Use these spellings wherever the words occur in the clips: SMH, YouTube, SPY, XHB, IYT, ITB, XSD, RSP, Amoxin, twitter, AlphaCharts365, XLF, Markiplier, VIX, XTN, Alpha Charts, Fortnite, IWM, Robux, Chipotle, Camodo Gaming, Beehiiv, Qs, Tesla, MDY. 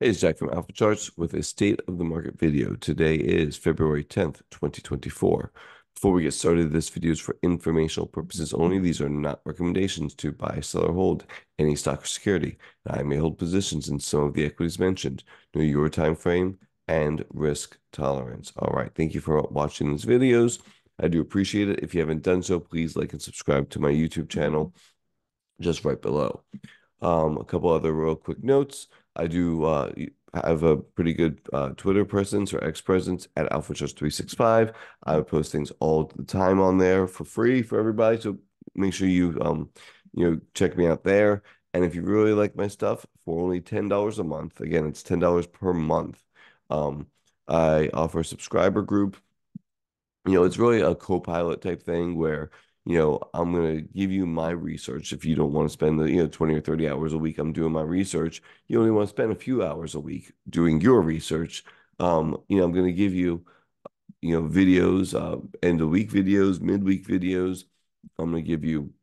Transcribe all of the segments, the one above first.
Hey, it's Jack from AlphaCharts with a State of the Market video. Today is February 10th, 2024. Before we get started, this video is for informational purposes only. These are not recommendations to buy, sell, or hold any stock or security. I may hold positions in some of the equities mentioned. Know your time frame and risk tolerance. All right, thank you for watching these videos. I do appreciate it. If you haven't done so, please like and subscribe to my YouTube channel just right below. A couple other real quick notes. I do have a pretty good Twitter presence or X presence at AlphaCharts365. I post things all the time on there for free for everybody. So make sure you check me out there. And if you really like my stuff, for only $10 a month, again, it's $10 per month. I offer a subscriber group. It's really a co-pilot type thing where I'm going to give you my research. If you don't want to spend the 20 or 30 hours a week I'm doing my research, you only want to spend a few hours a week doing your research. I'm going to give you, videos, end of week videos, midweek videos. I'm going to give you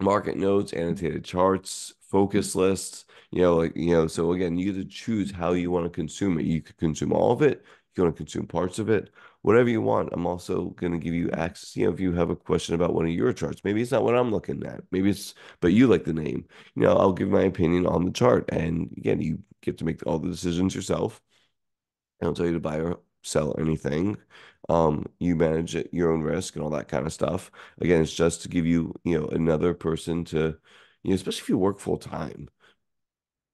market notes, annotated charts, focus lists, so again, you get to choose how you want to consume it. You could consume all of it. You want to consume parts of it. Whatever you want, I'm also going to give you access. If you have a question about one of your charts, maybe it's not what I'm looking at. Maybe it's, but you like the name. I'll give my opinion on the chart. And again, you get to make all the decisions yourself. I don't tell you to buy or sell anything. You manage it, your own risk and all that kind of stuff. Again, it's just to give you, another person to, especially if you work full time.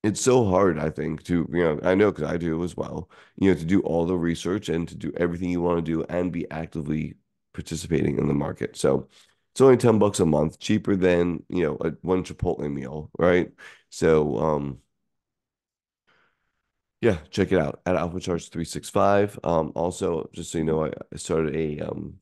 It's so hard, I think, to, I know because I do as well, to do all the research and to do everything you want to do and be actively participating in the market. So it's only $10 a month, cheaper than, one Chipotle meal, right? So, yeah, check it out at AlphaCharts365. Also, just so you know, I started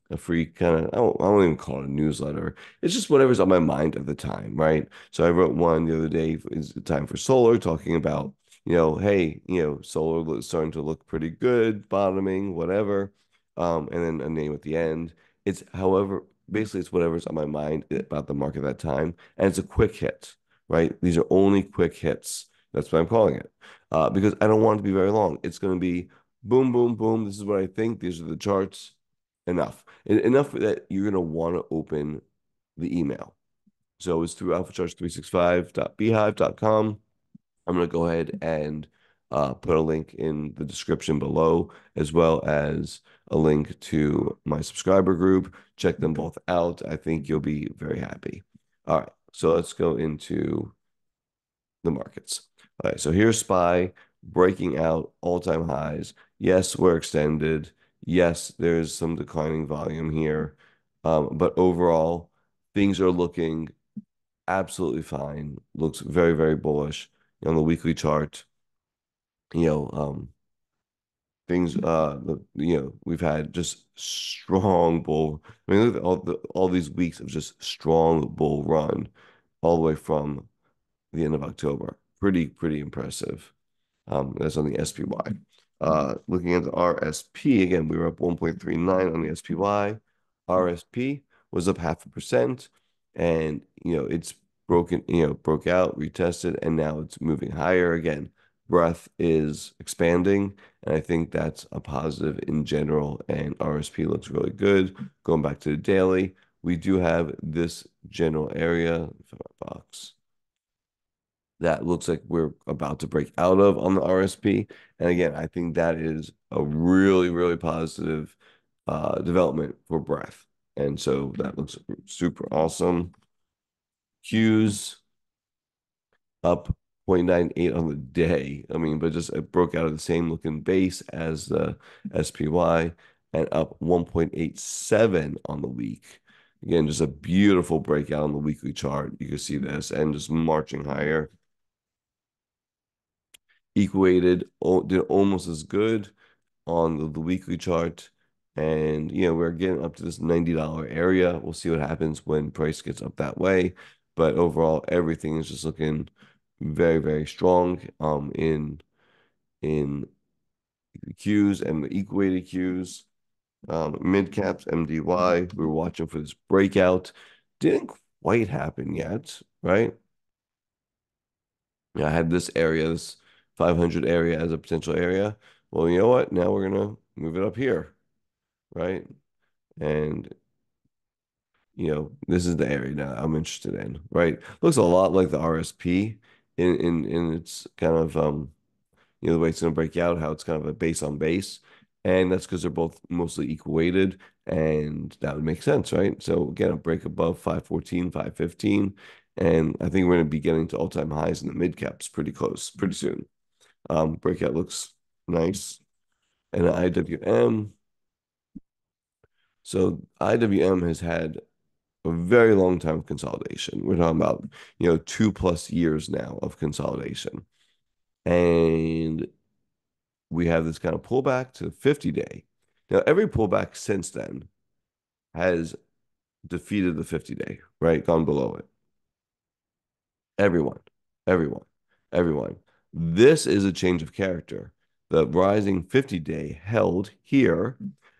a free kind of, I don't even call it a newsletter. It's just whatever's on my mind at the time, right? So I wrote one the other day, it's time for solar, talking about, hey, solar is starting to look pretty good, bottoming, whatever, and then a name at the end. It's however, basically it's whatever's on my mind about the market at that time, and it's a quick hit, right? These are only quick hits. That's what I'm calling it, because I don't want it to be very long. It's going to be boom, boom, boom. This is what I think. These are the charts. Enough. Enough that you're going to want to open the email. So it's through alphacharts365.beehiiv.com. I'm going to go ahead and put a link in the description below, as well as a link to my subscriber group. Check them both out. I think you'll be very happy. All right. So let's go into the markets. All right, so here's SPY breaking out all-time highs. Yes, we're extended. Yes, there's some declining volume here. But overall, things are looking absolutely fine. Looks very, very bullish. On the weekly chart, things, we've had just strong bull. I mean, look at all these weeks of just strong bull run all the way from the end of October. Pretty impressive. That's on the SPY. Looking at the RSP, again, we were up 1.39 on the SPY. RSP was up 0.5%, and, it's broken, broke out, retested, and now it's moving higher again. Breadth is expanding, and I think that's a positive in general, and RSP looks really good. Going back to the daily, we do have this general area, box, that looks like we're about to break out of on the RSP. And again, I think that is a really, really positive development for breadth. And so that looks super awesome. Qs up 0.98 on the day. I mean, but just it broke out of the same looking base as the SPY and up 1.87 on the week. Again, just a beautiful breakout on the weekly chart. You can see this and just marching higher. Equated, did almost as good on the weekly chart, and we're getting up to this $90 area. We'll see what happens when price gets up that way, but overall everything is just looking very, very strong in the Qs and the equated Qs. Mid caps, MDY, we were watching for this breakout. Didn't quite happen yet, right? I had this area, this 500 area as a potential area. Well, you know what? Now we're going to move it up here, right? And, you know, this is the area now I'm interested in, right? Looks a lot like the RSP in its kind of, you know, the way it's going to break out, how it's kind of a base on base. And that's because they're both mostly equal weighted, and that would make sense, right? So again, a break above 514, 515, and I think we're going to be getting to all-time highs in the mid-caps pretty close, pretty soon. Breakout looks nice. And IWM. So IWM has had a very long time of consolidation. We're talking about, you know, 2+ years now of consolidation. And we have this kind of pullback to the 50-day. Now, every pullback since then has defeated the 50-day, right? Gone below it. Everyone. This is a change of character. The rising 50-day held here,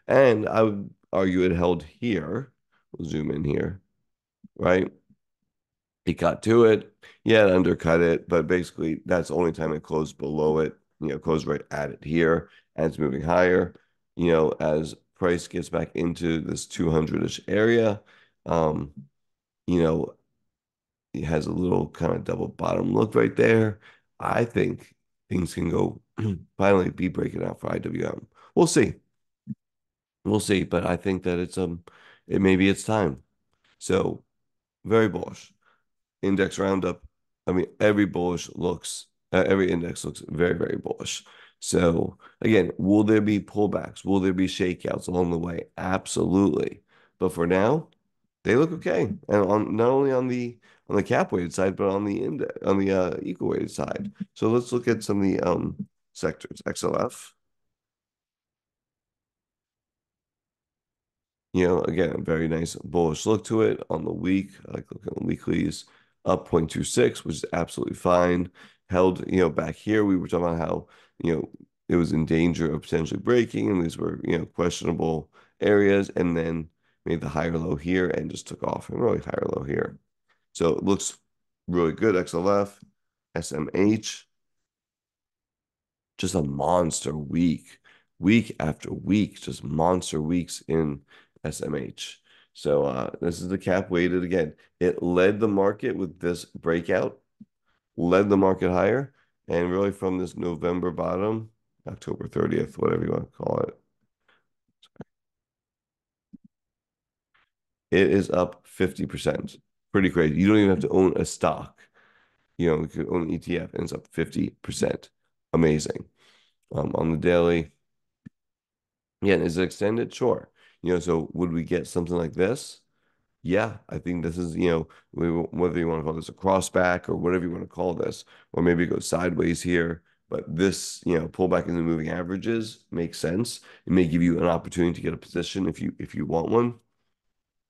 and I would argue it held here. We'll zoom in here, right? It got to it. Yeah, it undercut it, but basically that's the only time it closed below it. You know, closed right at it here, and it's moving higher. You know, as price gets back into this 200-ish area, you know, it has a little kind of double bottom look right there. I think things can go finally be breaking out for IWM. We'll see, but I think that it's it maybe it's time. So very bullish index roundup. I mean, every index looks very, very bullish. So again, will there be pullbacks? Will there be shakeouts along the way? Absolutely. But for now, they look okay. And on not only on the cap weighted side, but on the index, on the equal weighted side. So let's look at some of the sectors. XLF. You know, again, a very nice bullish look to it on the week. I like looking at weeklies, up 0.26, which is absolutely fine. Held, you know, back here, we were talking about how, you know, it was in danger of potentially breaking, and these were, you know, questionable areas, and then made the higher low here and just took off, and really higher low here. So it looks really good. XLF, SMH, just a monster week, week after week, just monster weeks in SMH. So this is the cap weighted again. It led the market with this breakout, led the market higher, and really from this November bottom, October 30th, whatever you want to call it, it is up 50%. Pretty crazy. You don't even have to own a stock. You know, you could own an ETF, and it's up 50%. Amazing. On the daily, yeah, is it extended? Sure. You know, so would we get something like this? Yeah, I think this is, you know, whether you want to call this a crossback or whatever you want to call this, or maybe go sideways here, but this, you know, pullback in the moving averages makes sense. It may give you an opportunity to get a position if you want one.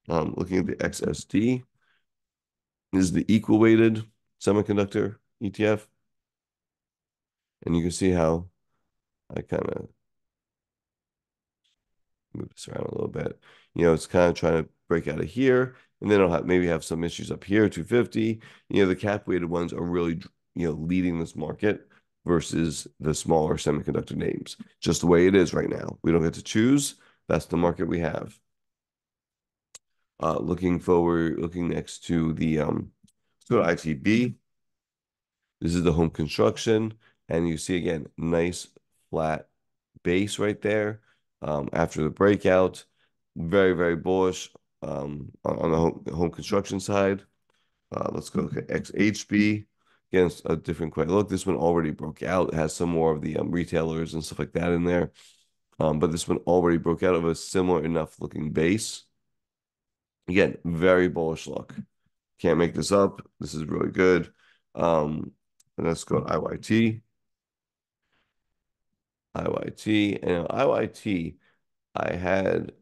Looking at the XSD, this is the equal weighted semiconductor ETF, and you can see how I kind of move this around a little bit. You know, it's kind of trying to break out of here, and then it'll maybe have some issues up here, 250. You know, the cap weighted ones are really, you know, leading this market versus the smaller semiconductor names. Just the way it is right now. We don't get to choose. That's the market we have. Looking next to the let's go to ITB. This is the home construction, and you see again nice flat base right there. After the breakout, very, very bullish on the home construction side. Let's go to XHB. Again, it's a different quite look. This one already broke out. It has some more of the retailers and stuff like that in there. But this one already broke out of a similar enough looking base. Again, very bullish look. Can't make this up. This is really good. And let's go to IYT. And IYT, I had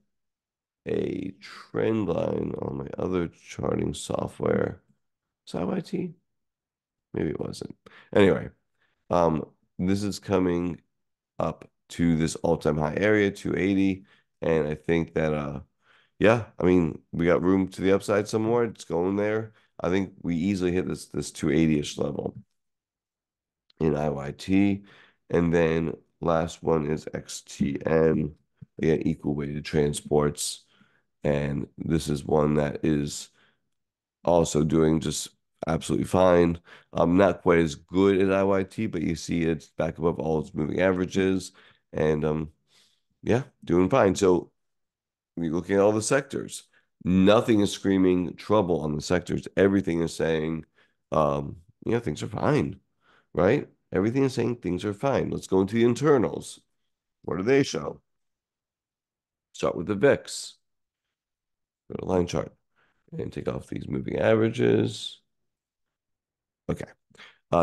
a trend line on my other charting software. Is it IYT? Maybe it wasn't. Anyway, this is coming up to this all-time high area, 280, and I think that yeah, I mean, we got room to the upside some more. It's going there. I think we easily hit this 280-ish level. in IYT. And then last one is XTN, again, equal weighted transports. And this is one that is also doing just absolutely fine. Not quite as good as IYT, but you see it's back above all its moving averages. And yeah, doing fine. So we're looking at all the sectors. Nothing is screaming trouble on the sectors. Everything is saying, you know, things are fine, right? Everything is saying things are fine. Let's go into the internals. What do they show? Start with the VIX. Go to line chart and take off these moving averages. Okay.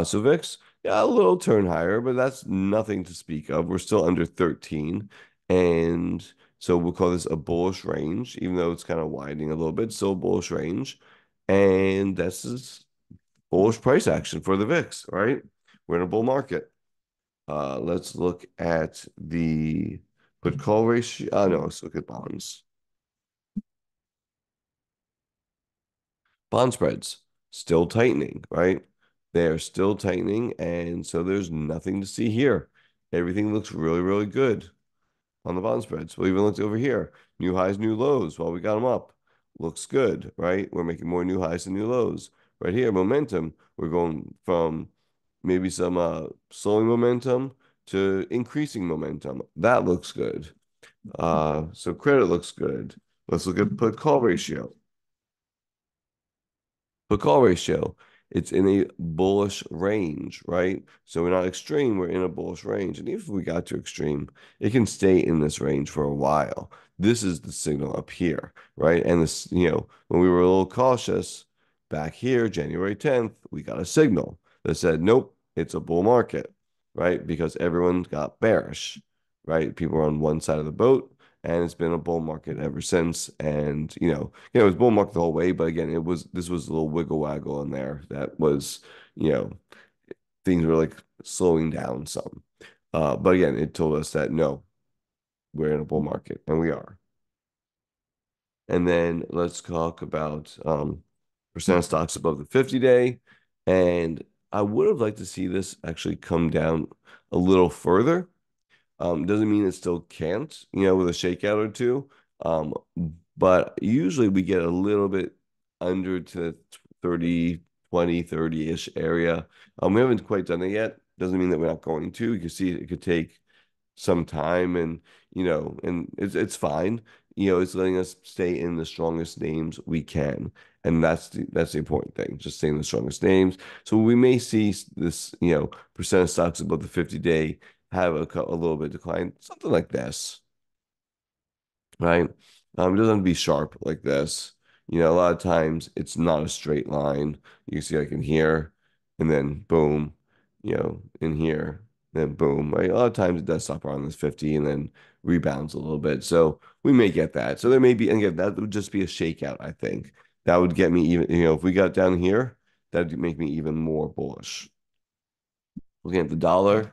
So VIX, yeah, a little turn higher, but that's nothing to speak of. We're still under 13. And so we'll call this a bullish range, even though it's kind of widening a little bit, still a bullish range. And this is bullish price action for the VIX, right? We're in a bull market. Let's look at the put call ratio. No, let's look at bonds. Bond spreads still tightening, right? They are still tightening, and so there's nothing to see here. Everything looks really, really good on the bond spreads. We'll even look over here. New highs, new lows while we got them up. Looks good, right? We're making more new highs and new lows. Right here, momentum. We're going from maybe some slowing momentum to increasing momentum. That looks good. So credit looks good. Let's look at put call ratio. Put call ratio. It's in a bullish range, right? So we're not extreme, we're in a bullish range. And even if we got to extreme, it can stay in this range for a while. This is the signal up here, right? And this, you know, when we were a little cautious back here, January 10th, we got a signal that said, nope, it's a bull market, right? Because everyone got bearish, right? People were on one side of the boat. And it's been a bull market ever since. And, you know, it was bull market the whole way. But again, this was a little wiggle waggle in there that was, you know, things were like slowing down some. But again, it told us that, no, we're in a bull market. And we are. And then let's talk about percent of stocks above the 50-day. And I would have liked to see this actually come down a little further. Doesn't mean it still can't, you know, with a shakeout or two. But usually we get a little bit under to the 20, 30-ish area. We haven't quite done it yet. Doesn't mean that we're not going to. You can see it could take some time and, you know, and it's fine. You know, it's letting us stay in the strongest names we can. And that's the important thing, just staying in the strongest names. So we may see this, you know, percent of stocks above the 50-day have a little bit decline, something like this, right? It doesn't have to be sharp like this. You know, a lot of times it's not a straight line. You can see like in here, and then boom, you know, in here, then boom, right? A lot of times it does stop around this 50 and then rebounds a little bit. So we may get that. So there may be, and again, that would just be a shakeout, I think. That would get me even, you know, if we got down here, that would make me even more bullish. Looking at the dollar,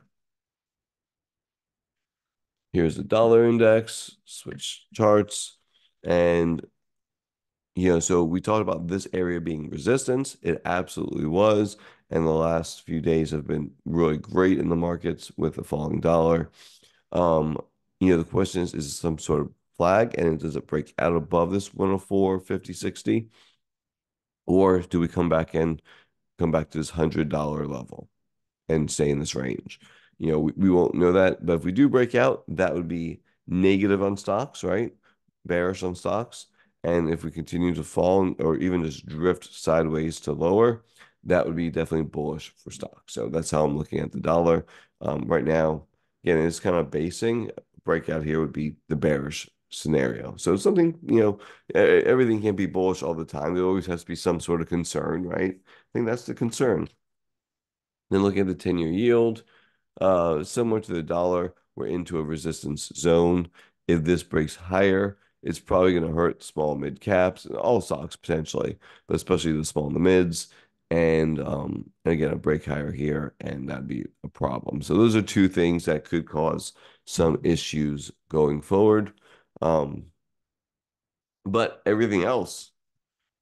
here's the dollar index, switch charts. And, you know, so we talked about this area being resistance. It absolutely was. And the last few days have been really great in the markets with the falling dollar. You know, the question is it some sort of flag? And does it break out above this 104, 50, 60? Or do we come back and come back to this $100 level and stay in this range? You know, we won't know that, but if we do break out, that would be negative on stocks, right? Bearish on stocks. And if we continue to fall or even just drift sideways to lower, that would be definitely bullish for stocks. So that's how I'm looking at the dollar right now. Again, it's kind of basing. Breakout here would be the bearish scenario. So something, you know, everything can't be bullish all the time. There always has to be some sort of concern, right? I think that's the concern. Then looking at the 10-year yield, similar to the dollar, we're into a resistance zone. If this breaks higher, it's probably going to hurt small mid caps and all stocks potentially, but especially the small and the mids. And again, a break higher here, and that'd be a problem. So those are two things that could cause some issues going forward. But everything else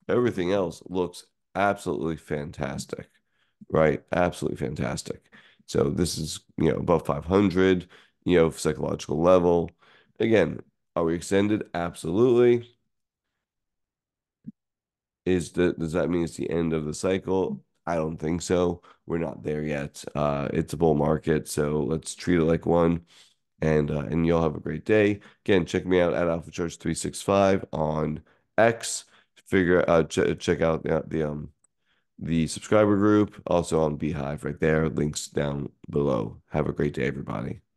looks absolutely fantastic, right? Absolutely fantastic. So this is, above 500, psychological level. Again, are we extended? Absolutely. Does that mean it's the end of the cycle? I don't think so. We're not there yet. It's a bull market, so let's treat it like one. And y'all have a great day. Again, check me out at AlphaCharts365 on X. Check out the subscriber group, also on Beehiiv right there. Links down below. Have a great day, everybody.